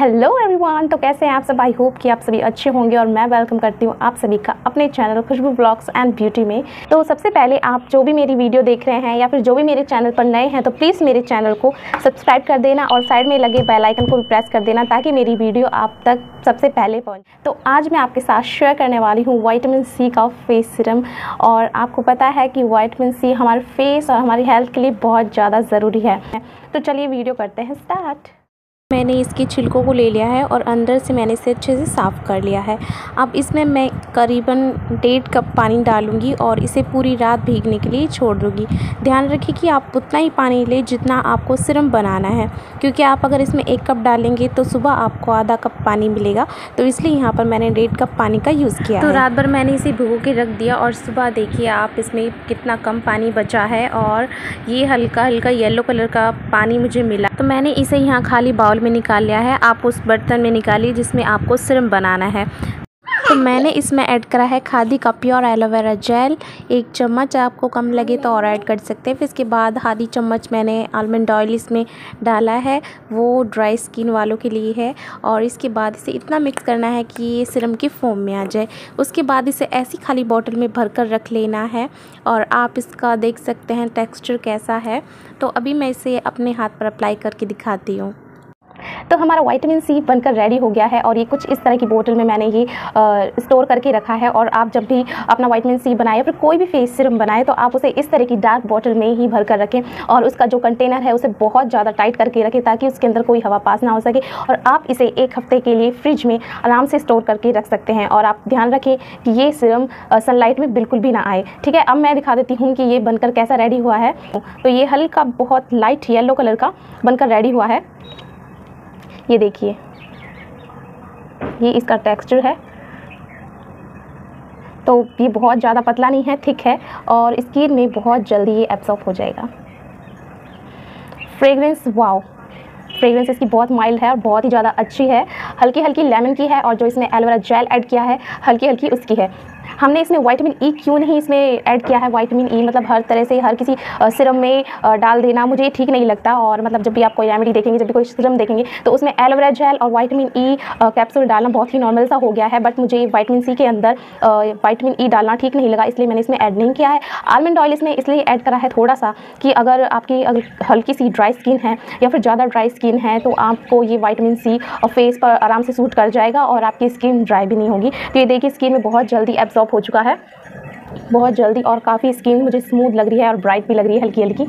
Hello everyone, तो कैसे हैं आप सब। आई होप कि आप सभी अच्छे होंगे और मैं वेलकम करती हूं आप सभी का अपने channel Khushboo vlogs and beauty में। तो सबसे पहले आप जो भी मेरी वीडियो देख रहे हैं या फिर जो भी मेरे चैनल पर नए हैं तो प्लीज़ मेरे चैनल को सब्सक्राइब कर देना और साइड में लगे बेल आइकन को भी प्रेस कर देना ताकि मेरी वीडियो आप तक सबसे पहले पहुँचे। तो आज मैं आपके साथ शेयर करने वाली हूँ विटामिन सी का फेस सीरम। और आपको पता है कि विटामिन सी हमारे फेस और हमारी हेल्थ के लिए बहुत ज़्यादा ज़रूरी है। तो चलिए वीडियो करते हैं स्टार्ट। मैंने इसके छिलकों को ले लिया है और अंदर से मैंने इसे अच्छे से साफ़ कर लिया है। अब इसमें मैं करीबन 1.5 कप पानी डालूंगी और इसे पूरी रात भीगने के लिए छोड़ दूंगी। ध्यान रखिए कि आप उतना ही पानी लें जितना आपको सिरम बनाना है, क्योंकि आप अगर इसमें 1 कप डालेंगे तो सुबह आपको आधा कप पानी मिलेगा। तो इसलिए यहाँ पर मैंने 1.5 कप पानी का यूज़ किया। तो रात भर मैंने इसे भिगो के रख दिया और सुबह देखिए आप इसमें कितना कम पानी बचा है और ये हल्का हल्का येलो कलर का पानी मुझे मिला। तो मैंने इसे यहाँ खाली बाउल में निकाल लिया है। आप उस बर्तन में निकालिए जिसमें आपको सिरम बनाना है। तो मैंने इसमें ऐड करा है खादी का प्योर एलोवेरा जेल 1 चम्मच। आपको कम लगे तो और ऐड कर सकते हैं। फिर इसके बाद आधी चम्मच मैंने आलमंड ऑयल इसमें डाला है, वो ड्राई स्किन वालों के लिए है। और इसके बाद इसे इतना मिक्स करना है कि ये सिरम की फॉर्म में आ जाए। उसके बाद इसे ऐसी खाली बॉटल में भर कर रख लेना है और आप इसका देख सकते हैं टेक्स्चर कैसा है। तो अभी मैं इसे अपने हाथ पर अप्लाई करके दिखाती हूँ। तो हमारा विटामिन सी बनकर रेडी हो गया है और ये कुछ इस तरह की बोतल में मैंने ये स्टोर करके रखा है। और आप जब भी अपना विटामिन सी बनाए या फिर कोई भी फेस सीरम बनाए तो आप उसे इस तरह की डार्क बोतल में ही भर कर रखें और उसका जो कंटेनर है उसे बहुत ज़्यादा टाइट करके रखें ताकि उसके अंदर कोई हवा पास ना हो सके। और आप इसे 1 हफ्ते के लिए फ्रिज में आराम से स्टोर करके रख सकते हैं। और आप ध्यान रखें कि ये सीरम सनलाइट में बिल्कुल भी ना आए, ठीक है। अब मैं दिखा देती हूँ कि ये बनकर कैसा रेडी हुआ है। तो ये हल्का बहुत लाइट येलो कलर का बनकर रेडी हुआ है। ये देखिए, ये इसका टेक्सचर है। तो ये बहुत ज़्यादा पतला नहीं है, थिक है और स्किन में बहुत जल्दी ये एब्सॉर्ब हो जाएगा। फ्रेगरेंस, वाओ, फ्रेगरेंस इसकी बहुत माइल्ड है और बहुत ही ज़्यादा अच्छी है। हल्की हल्की लेमन की है और जो इसमें एलोवेरा जेल ऐड किया है हल्की हल्की उसकी है। हमने इसमें विटामिन ई क्यों नहीं इसमें ऐड किया है? विटामिन ई मतलब हर तरह से हर किसी सिरम में डाल देना मुझे ठीक नहीं लगता। और मतलब जब भी आप कोई रेमेडी देखेंगे, जब भी कोई सिरम देखेंगे तो उसमें एलोवेरा जेल और विटामिन ई कैप्सूल डालना बहुत ही नॉर्मल सा हो गया है। बट मुझे विटामिन सी के अंदर विटामिन ई डालना ठीक नहीं लगा, इसलिए मैंने इसमें ऐड नहीं किया है। आलमंड ऑयल इसमें इसलिए ऐड करा है थोड़ा सा कि अगर आपकी हल्की सी ड्राई स्किन है या फिर ज़्यादा ड्राई स्किन है तो आपको ये विटामिन सी फेस पर आराम से सूट कर जाएगा और आपकी स्किन ड्राई भी नहीं होगी। तो ये देखिए स्किन में बहुत जल्दी एब्जॉर्ब हो चुका है, बहुत जल्दी, और काफ़ी स्किन मुझे स्मूथ लग रही है और ब्राइट भी लग रही है हल्की हल्की।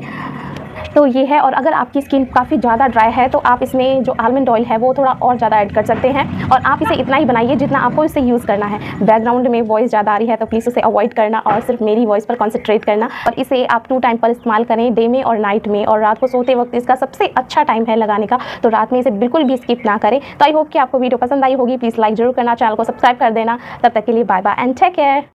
तो ये है। और अगर आपकी स्किन काफ़ी ज़्यादा ड्राई है तो आप इसमें जो आलमंड ऑयल है वो थोड़ा और ज़्यादा ऐड कर सकते हैं। और आप इसे इतना ही बनाइए जितना आपको इसे यूज़ करना है। बैकग्राउंड में वॉइस ज़्यादा आ रही है तो प्लीज़ उसे अवॉइड करना और सिर्फ मेरी वॉइस पर कॉन्सेंट्रेट करना। और इसे आप 2 टाइम पर इस्तेमाल करें, डे में और नाइट में। और रात को सोते वक्त इसका सबसे अच्छा टाइम है लगाने का, तो रात में इसे बिल्कुल भी स्किप ना करें। तो आई होप कि आपको वीडियो पसंद आई होगी। प्लीज़ लाइक ज़रूर करना, चैनल को सब्सक्राइब कर देना। तब तक के लिए bye bye and take care.